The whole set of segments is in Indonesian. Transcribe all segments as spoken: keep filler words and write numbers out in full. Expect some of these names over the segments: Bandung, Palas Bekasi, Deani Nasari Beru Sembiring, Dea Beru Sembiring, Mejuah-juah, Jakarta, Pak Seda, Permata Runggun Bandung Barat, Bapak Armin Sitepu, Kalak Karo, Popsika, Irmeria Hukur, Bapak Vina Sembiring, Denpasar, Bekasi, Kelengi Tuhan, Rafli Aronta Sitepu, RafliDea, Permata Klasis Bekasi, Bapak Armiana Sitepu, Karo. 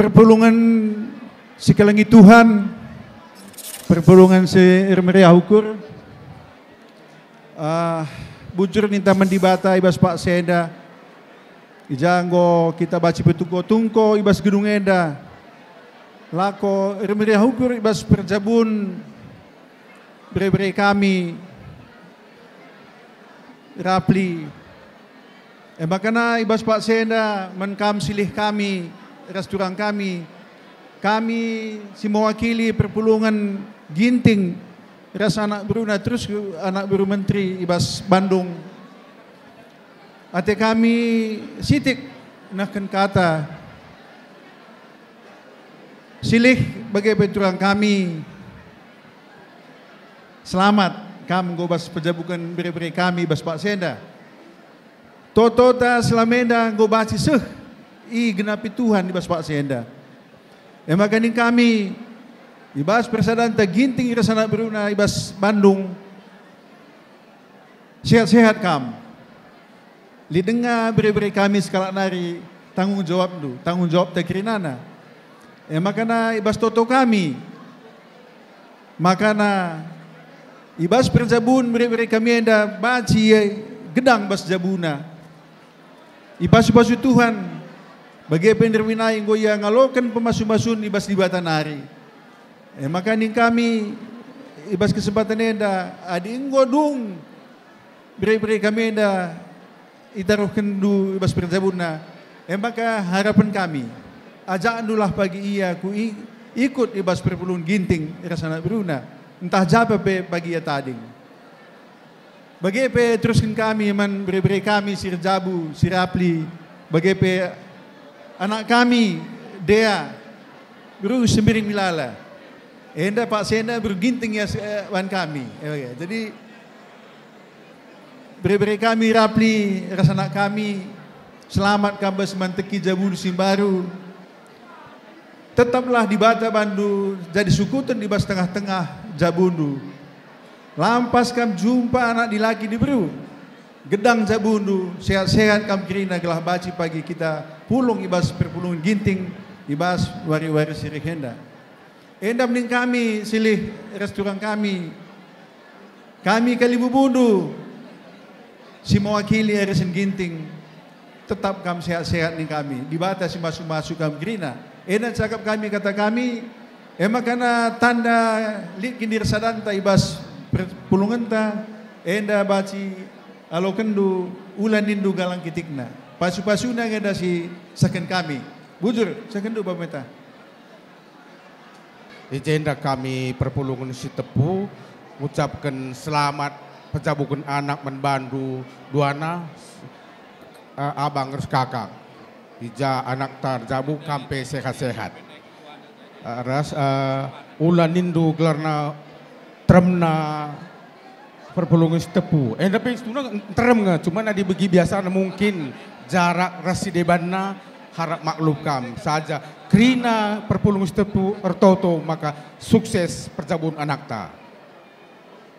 perpulungan si Kelengi Tuhan, perpulungan si Irmeria Hukur, uh, bujur ninta mendibata ibas Pak Seda, ijanggo kita baci petuko tungko ibas gedung eda, lako Irmeria Hukur ibas perjabun bere-bere kami, Rafli, emakana ibas Pak Seda menkam silih kami, restoran kami, kami si mewakili perpulungan ginting ras anak beruna terus anak beru menteri ibas Bandung. Ate kami sitik nahkan kata silih bagai peturang kami selamat kam gobas pejabukan beri-beri kami bas Pak Seda. Totota selamenda gobasi seh i genapi Tuhan ibas Pak Seda. Emakanin kami ibas persadanta ginting iras anak beruna ibas Bandung sehat-sehat kam. Lidengar beri-beri kami skala nari tanggung jawab tu, tanggung jawab tekrinana. Ya makana ibas toto kami, makana ibas perjabun beri-beri kami ada baci gedang bas jabuna. Ibas basu Tuhan, bagi penderwina yang goya ngalokan pemasu-masun ibas di batanari. Ya makana kami ibas kesempatan ada adinggodung beri-beri kami ada itaruh kendu ibas perjabuna, maka harapan kami ajak andulah pagi ia ku ikut ibas perpulun ginting rasana beruna entah japa pe pagi ia tading. Bagi pe teruskan kami man beri-beri kami sir jabu sir Rafli, bagi pe anak kami Dea Beru Sembiring milala, enda Pak Seda berginting ya wan kami. Jadi beri-beri kami Rafli, rasana kami, selamat kambas manteki jabun simbaru. Tetaplah di bata Bandung, jadi sukuten di bas tengah-tengah jabundu. Lampas kam jumpa anak di laki di Beru. Gedang jabundu, sehat-sehat kam kirina gelah baci pagi kita. Pulung ibas perpulung ginting, ibas wari-wari sirih henda. Enda mending kami, silih restoran kami. Kami kali bubundu. Si mewakili arisan ginting tetap kam sehat-sehat nih kami dibatasi masuk-masuk kam gerina. Enak cakap kami kata kami emak karena tanda lid kindir sadanta ibas pulungenta enda baci alokendu ulan nindu galang kitikna pasu-pasuna ngeda si saken kami bujur sakendu pameta ijenda kami perpulungan Sitepu ucapkan selamat pecabukun anak menbandu duana uh, abang terus kakak hija anak tarjabu kampe sehat-sehat uh, ras uh, ulan nindu gelarna tremna perpulungan Sitepu eh tapi sebenarnya terem nggak cuman ada begi biasa mungkin jarak rasidebanna harap maklum kam saja krina perpulungan Sitepu ertoto maka sukses percabun anak ta.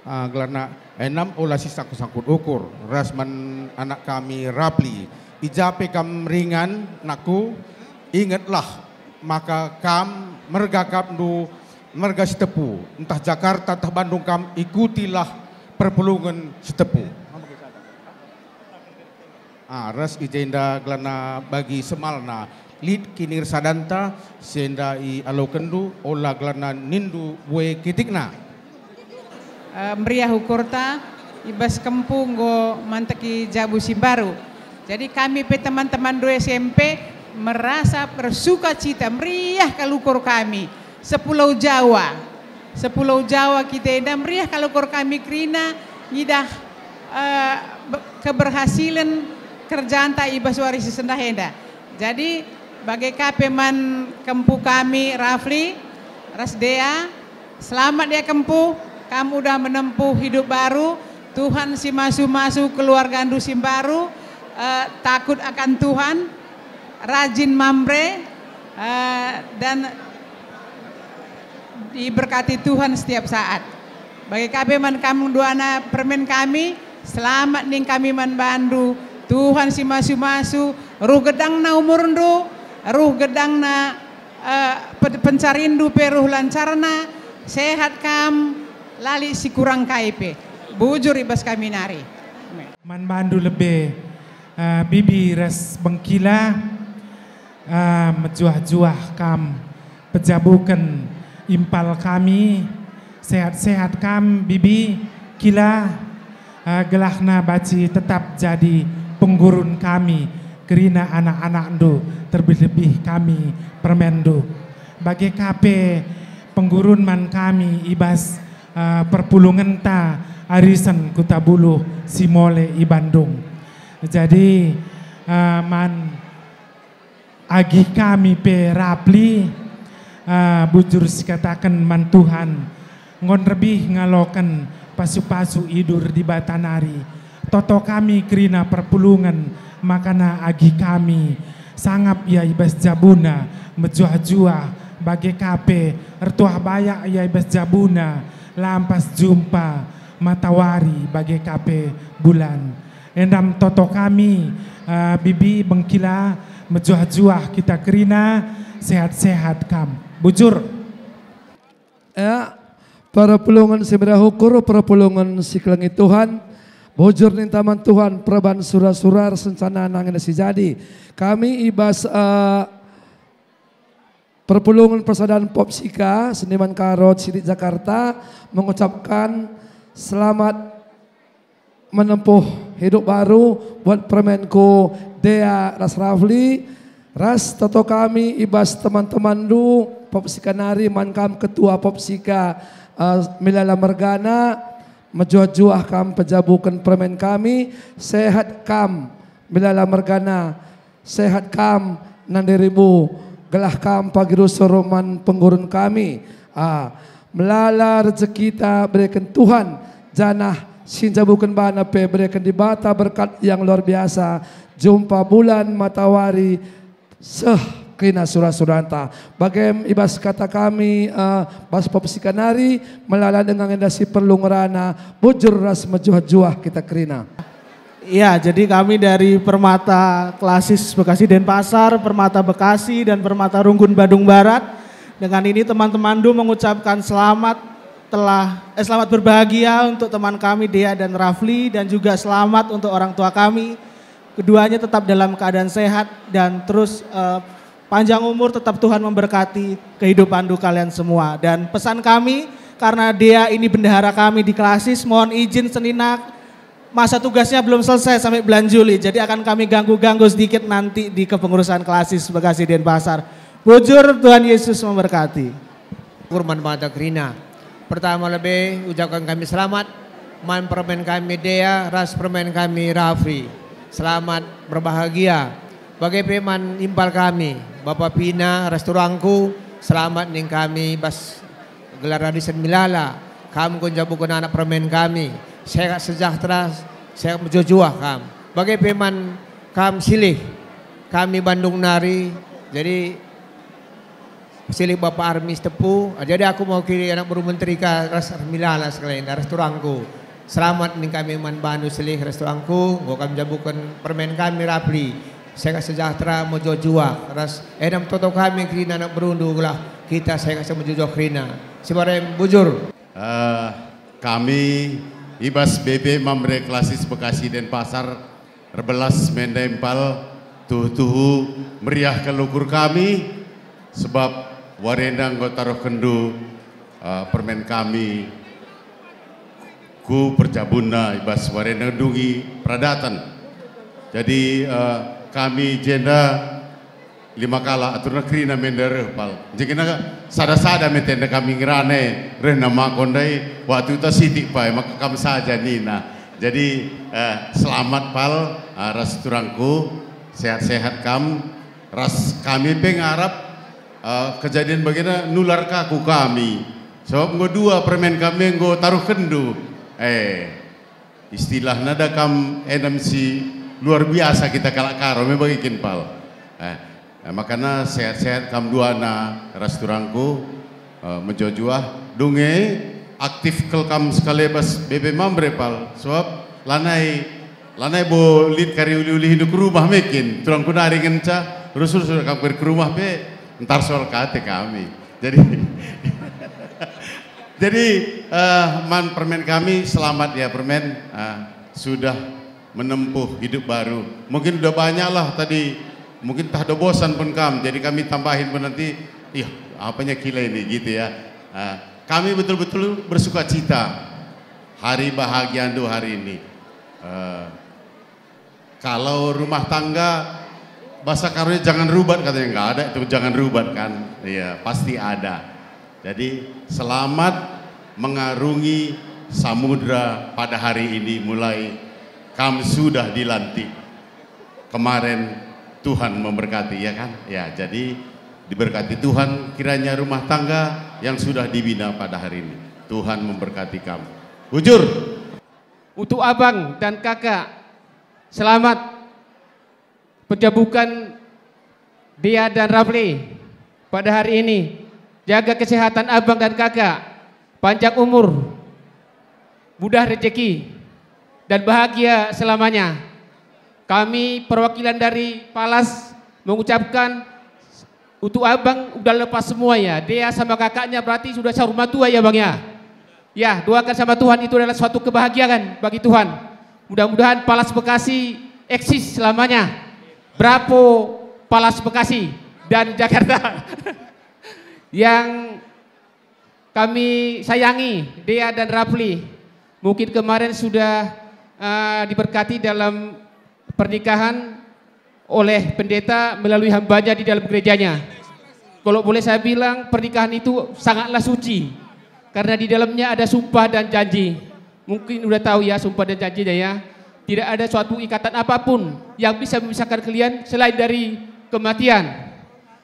Uh, gelarna enam olah sisa sangkut ukur rasman anak kami Rafli ijape kam ringan naku ingatlah maka kam merga kapdu merga Sitepu entah Jakarta entah Bandung kam ikutilah perpulungan Sitepu ah ras ijenda gelarna bagi semalna lid kinir sadanta senda i alokendu olah gelarna nindu bue kitikna. Uh, Meriah Hukurta ibas kempung go manteki jabu simbaru. Jadi kami pe teman-teman do S M P merasa bersuka cita meriah kalukur kami sepulau Jawa. Sepulau Jawa kita dah meriah kalukur kami krina idah uh, keberhasilan kerjaan ta ibas warisi sendah enda. Jadi bagai kapeman kempu kami Rafli Rasdea selamat dia kempu. Kamu udah menempuh hidup baru, Tuhan si masu-masu keluarga andu sim baru, eh, takut akan Tuhan, rajin mamre, eh, dan diberkati Tuhan setiap saat. Bagi K B man kamu duana permen kami, selamat ning kami man bandu, Tuhan si masu-masu, ruh gedang na umur ndu, ruh gedang na uh, pencarindu peruh lancarna sehat kam lali si kurang kaipe bujur ibas kami nari man mandu lebe uh, bibi res bengkila uh, mejuah-juah kam pejabukan impal kami sehat-sehat kam bibi kila uh, gelahna baci tetap jadi penggurun kami kerina anak-anak do terlebih-lebih kami permendo bagi K P penggurun man kami ibas uh, perpulungan ta arisan kutabulu simole i Bandung jadi uh, man agi kami pe Rapli uh, bujur sikatakan man Tuhan ngon rebih ngalokan pasu-pasu idur di Batanari toto kami kerina perpulungan makana agi kami sangap ya ibas jabuna mejuah-juah bagi K P ertuah bayak ya ibas jabuna lampas jumpa matawari bagi K P bulan endam toto kami uh, bibi bengkila mejuah-juah kita kerina sehat-sehat kam bujur ya para pulungan Irmeria Hukur para pulungan si Kelengi Tuhan bujur nih taman Tuhan perban surar-surar sencana nangin si jadi kami ibas uh, perpulungan persaudaraan Popsika seniman Karo Sidik Jakarta mengucapkan selamat menempuh hidup baru buat permenku Dea Ras Rafli Ras toto kami ibas teman-teman lu Popsika nari mankam ketua Popsika uh, Milala Mergana mejuah-juah kam pejabukan permen kami sehat kam Milala Mergana sehat kam nandiribu gelah kam pagiru soroman penggurun kami ah, melala rezeki kita berikan Tuhan janah sinjabukan bana pe berikan di bata berkat yang luar biasa jumpa bulan matawari seh kena surah-suranta bagem ibas kata kami uh, bas Popsika nari melala dengan endasi perlungrana bujur ras mejuah-juah kita kerina. Iya, jadi kami dari Permata Klasis Bekasi Denpasar, Permata Bekasi dan Permata Runggun Bandung Barat. Dengan ini teman-teman Du mengucapkan selamat telah eh, selamat berbahagia untuk teman kami Dea dan Rafli dan juga selamat untuk orang tua kami. Keduanya tetap dalam keadaan sehat dan terus uh, panjang umur tetap Tuhan memberkati kehidupan du kalian semua. Dan pesan kami, karena dia ini bendahara kami di Klasis, mohon izin Seninak, masa tugasnya belum selesai sampai bulan Juli. Jadi akan kami ganggu-ganggu sedikit nanti di kepengurusan Klasis Bekasi Denpasar. Bujur Tuhan Yesus memberkati. Kurban Mata Krina. Pertama lebih ucapkan kami selamat, main permen kami Dea, ras permen kami Rafli. Selamat berbahagia. Bagai peman impal kami. Bapak Vina, restorangku, selamat nih kami bas gelar radisan milala. Kamu kunjabukun anak permen kami. Sehat sejahtera, sehat mejuah kam. Bagai peman kam silih, kami Bandung nari. Jadi silih Bapak Armin Sitepu. Jadi aku mau kiri anak baru menteri ka restoran milala sekalian, restorangku. Selamat nih kami man Bandung silih restorangku. Gua kami jabukun permen kami Rafli. Sehat sejahtera mejuah ras enam toto kami kerina anak berundu lah kita sehat mejuah kerina sebarang bujur uh, kami ibas B B Mamre Klasis Bekasi Denpasar rebelas mendempal tuh-tuhu meriah kelukur kami sebab warendang go taruh kendu uh, permen kami ku perjabuna ibas warendang dungi pradatan jadi uh, kami jenda lima kala atur negeri na mender pal. Jadi naga sada-sada metenda kami ngerane rena makondai waktu itu sidik pai maka kami saja nina. Jadi eh, selamat pal ah, ras turangku sehat-sehat kam ras kami pengarap ah, kejadian bagaimana nular kaku kami. Sebab nggo dua permen kami nggo taruh kendu. Eh istilah nada kam N M C luar biasa kita kalak Karo memang bikin pal. Eh, eh, makanya sehat-sehat kam duana restorangku eh, menjojuah dunge aktif kel kam sekalebas B B Mambre pal. Sebab lanai lanai bo lid kari uli-uli hidup rumah mekin. Turangku naring enca, rusur-rusur kam ke rumah be ntar surkati kami. Jadi jadi uh, man permen kami selamat ya permen uh, sudah menempuh hidup baru. Mungkin udah banyak lah tadi, mungkin tak ada bosan pun kam. Jadi kami tambahin pun nanti, iya apanya kila ini gitu ya. Uh, kami betul-betul bersuka cita hari bahagia Ando hari ini. Uh, kalau rumah tangga bahasa Karonya jangan rubat katanya, nggak ada itu jangan rubat kan? Iya pasti ada. Jadi selamat mengarungi samudra pada hari ini mulai kamu sudah dilantik. Kemarin Tuhan memberkati ya kan? Ya jadi diberkati Tuhan kiranya rumah tangga yang sudah dibina pada hari ini. Tuhan memberkati kamu. Hujur. Untuk abang dan kakak selamat penjabukan dia dan Rafli pada hari ini. Jaga kesehatan abang dan kakak, panjang umur, mudah rezeki, dan bahagia selamanya. Kami perwakilan dari Palas mengucapkan untuk abang udah lepas semua ya. Dia sama kakaknya berarti sudah rumah tua ya bang ya. Ya doakan sama Tuhan itu adalah suatu kebahagiaan bagi Tuhan. Mudah-mudahan Palas Bekasi eksis selamanya. Bravo Palas Bekasi dan Jakarta. Yang kami sayangi Dea dan Rafli, mungkin kemarin sudah uh, diberkati dalam pernikahan oleh pendeta melalui hambanya di dalam gerejanya. Kalau boleh saya bilang pernikahan itu sangatlah suci karena di dalamnya ada sumpah dan janji. Mungkin udah tahu ya sumpah dan janjinya ya. Tidak ada suatu ikatan apapun yang bisa memisahkan kalian selain dari kematian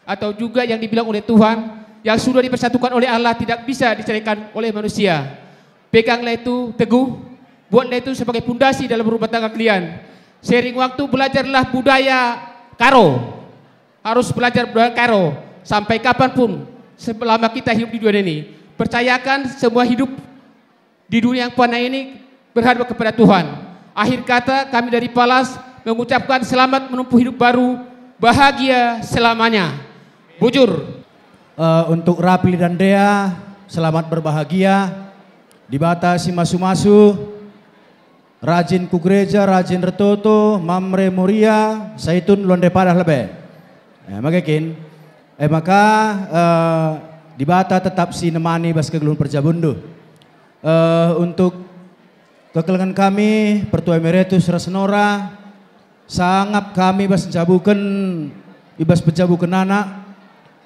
atau juga yang dibilang oleh Tuhan. Yang sudah dipersatukan oleh Allah tidak bisa diceraikan oleh manusia. Peganglah itu teguh, buatlah itu sebagai pondasi dalam rumah tangga kalian. Sering waktu belajarlah budaya Karo, harus belajar budaya Karo sampai kapanpun selama kita hidup di dunia ini. Percayakan semua hidup di dunia yang fana ini berhadap kepada Tuhan. Akhir kata kami dari Palas mengucapkan selamat menempuh hidup baru, bahagia selamanya. Bujur. Uh, untuk Rafli dan Dea, selamat berbahagia, dibatasi masu-masu, rajin ku gereja, rajin retoto, mamre muria, saitun londe padah lebe. Ya, magakin. Eh maka uh, dibata tetap sinemani bas kegelun perjabundu. Uh, untuk kekelengan kami, Pertua Emeritus Rasnora, sangap kami bas pencabuken, ibas pencabuken anak.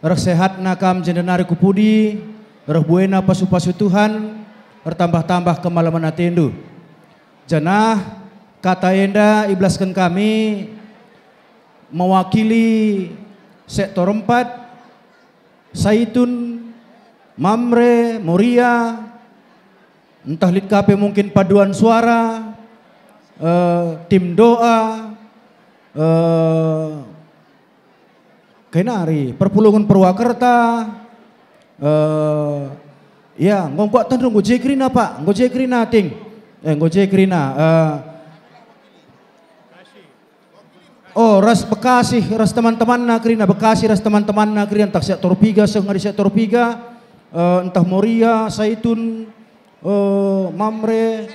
Rek sehat nakam jendenari kupudi, rek buena pasu-pasu Tuhan, rek tambah-tambah kemalaman atendu. Janah kata enda iblaskan kami mewakili sektor empat, saitun, mamre, muria, entah lid K P mungkin paduan suara, uh, tim doa, uh, Kenari, Perpulungan Purwakarta, uh, ya ngomong kuatan dong, gojek rina pak, gojek rina ting, eh gojek rina. Uh, oh ras Bekasi, ras teman-teman nakrina Bekasi, ras teman-teman nakrina entah sektor tiga, sengari sektor tiga, uh, entah Moria, Saitun, uh, Mamre,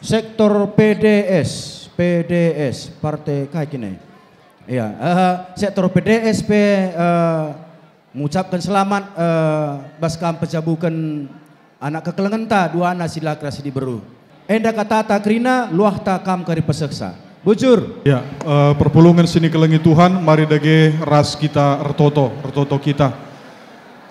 sektor P D S, P D S, partai kayak gini. Iya, uh, sektor P D S P uh, mengucapkan selamat uh, baskam pencabukan anak kekelengenta dua anak sila kerasi diberu. Enda kata takrina luah takam kari peseksa. Bujur. Ya, uh, perpulungan sini kelengi Tuhan, mari dage ras kita retoto, retoto kita.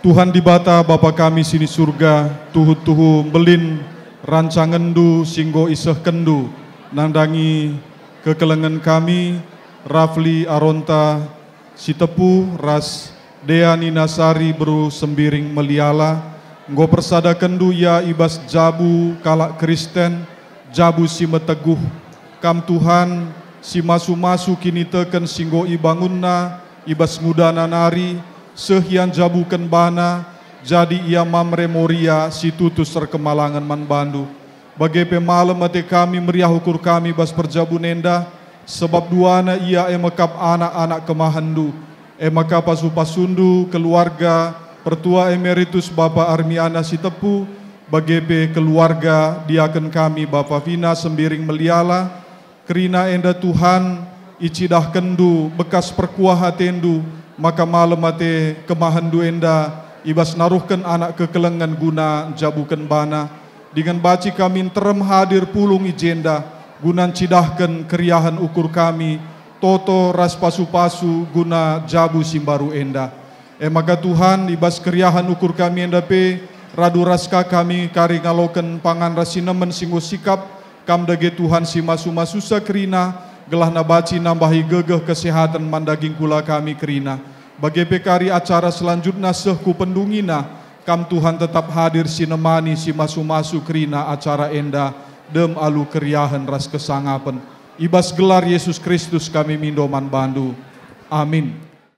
Tuhan dibata bapa kami sini surga, tuhu-tuhu belin rancangendu singgo iseh kendu, nandangi kekelengan kami. Rafli Aronta Sitepu ras Deani Nasari Beru Sembiring meliala nggo persada kendu ya ibas jabu kalak Kristen jabu si meteguh kam Tuhan si masu-masu kini teken singgo ibangunna ibas ngudana nari sehian jabu kenbana jadi ia mamre moria si tutus serkemalangan man bandu bagai pemalem mate kami meriah hukur kami bas perjabu nenda sebab duana ia emekap anak-anak kemahandu Emaka Pasupasundu, keluarga Pertua Emeritus Bapak Armiana Sitepu, B G P keluarga diaken kami Bapak Vina Sembiring Meliala, kerina enda Tuhan icidah kendu bekas perkuah hatendu, maka malam ate kemahendu enda ibas naruhken anak kekelengan guna jabuken bana, dengan baci kami terem hadir pulung ijenda, gunan cidahken keriahan ukur kami, toto ras pasu-pasu guna jabu simbaru enda. Emaka Tuhan ibas keriahan ukur kami enda pe radu raska kami kari ngaloken pangan rasinemen singgo sikap kam dage Tuhan si masu-masu sakrina gelah nabaci nambahi gegeh kesehatan mandaging kula kami kerina. Bagi pekari acara selanjutnya sehku pendungina kam Tuhan tetap hadir sinemani si masu-masu kerina acara enda dem alu keriahan ras kesangapen ibas gelar Yesus Kristus kami mindoman bandu. Amin.